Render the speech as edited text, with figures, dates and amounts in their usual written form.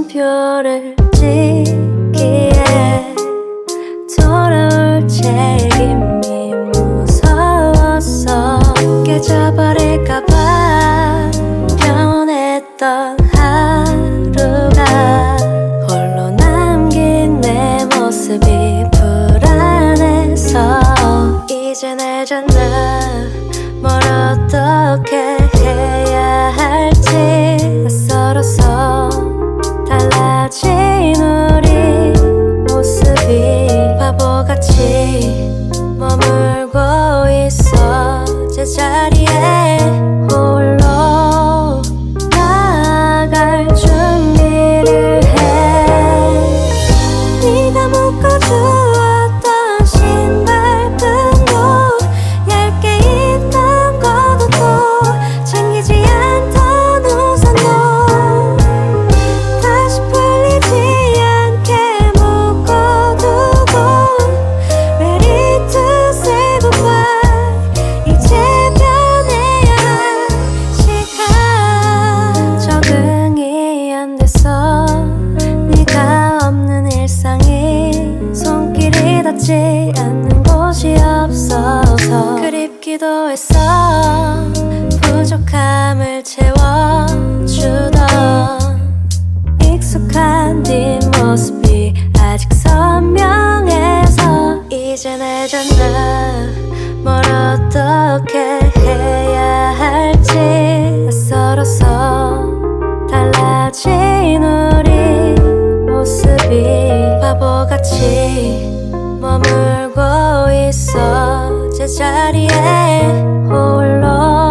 물음표를 찍기에 돌아올 책임이 무서웠어. 깨져버릴까봐 평온했던 하루가 홀로 남긴 내 모습이 불안해서 이젠 알잖아 뭘 어떻게 해야 할지. 낯설어서 달라진 우리 모습이 바보같이 머물고 있어. 제자리에 홀로 나갈 준비를 해. 네가 묶어줘 않는 곳이 없어서 그립기도 했어. 부족함을 채워주던 익숙한 네 모습이 아직 선명해서 이젠 알잖아 뭘 어떻게 해야 할지. 낯설어서 달라진 우리 모습이 바보같이 머물고 있어. 제자리에 홀로